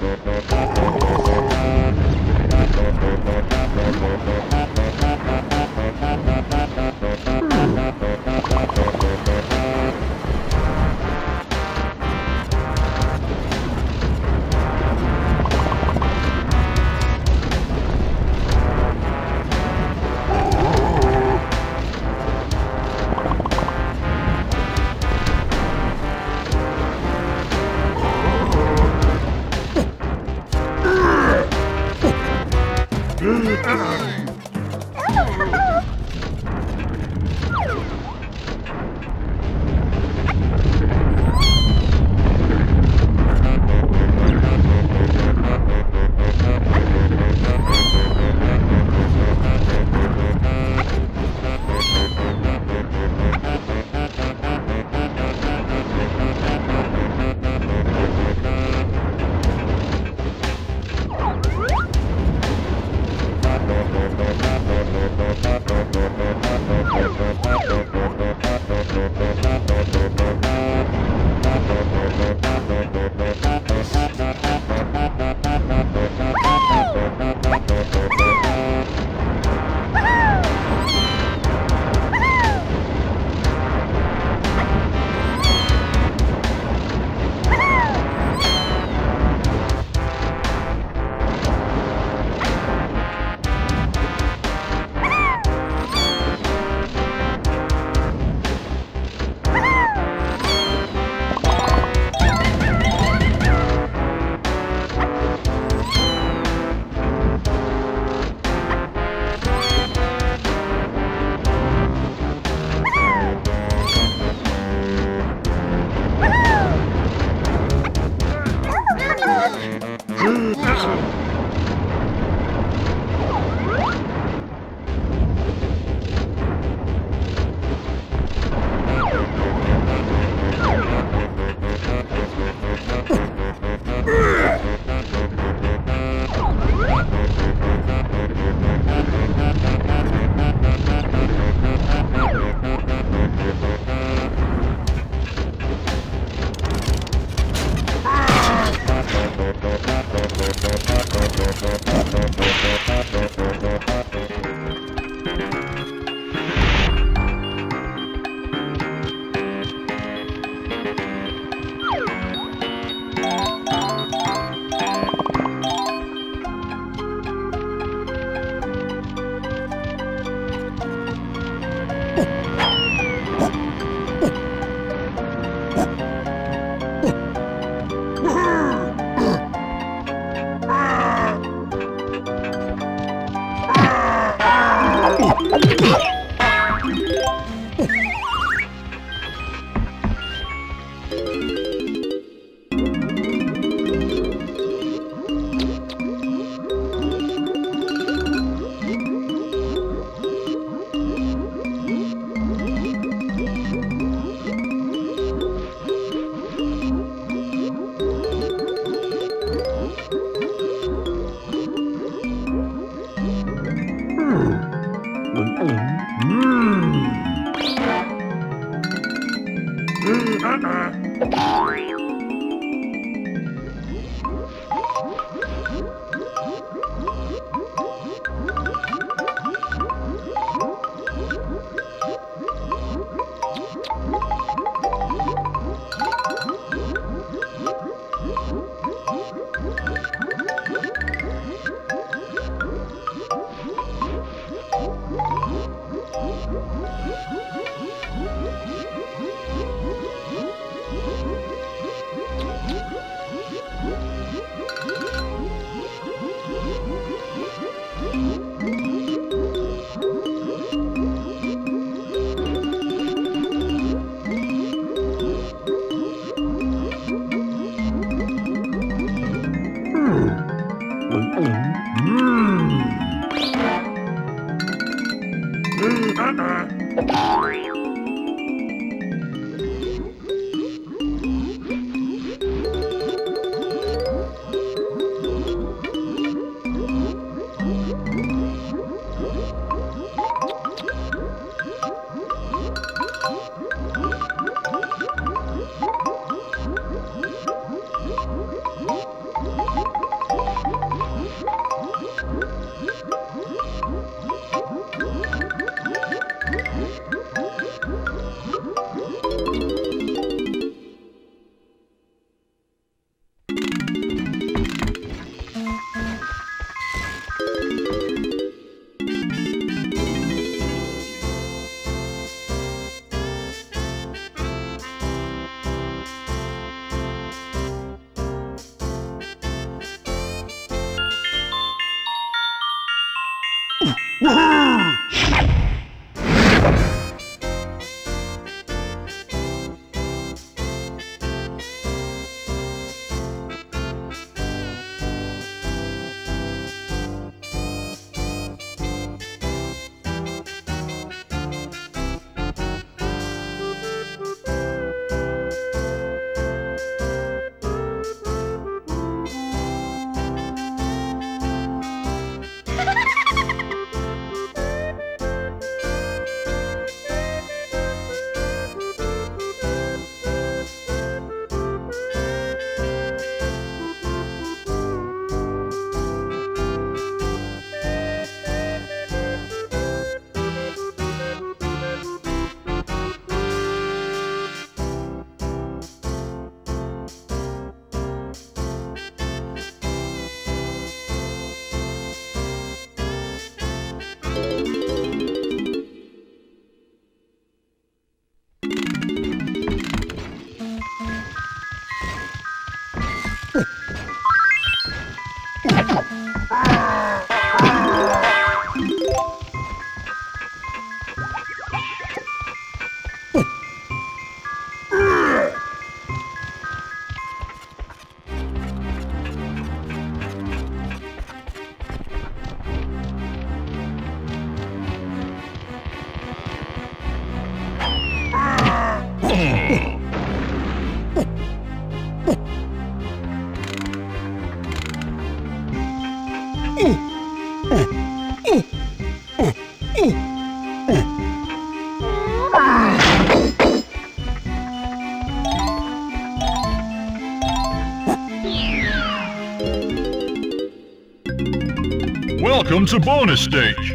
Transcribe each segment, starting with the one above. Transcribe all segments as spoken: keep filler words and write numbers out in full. What? Woohoo! Welcome to bonus stage.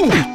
Woohoo!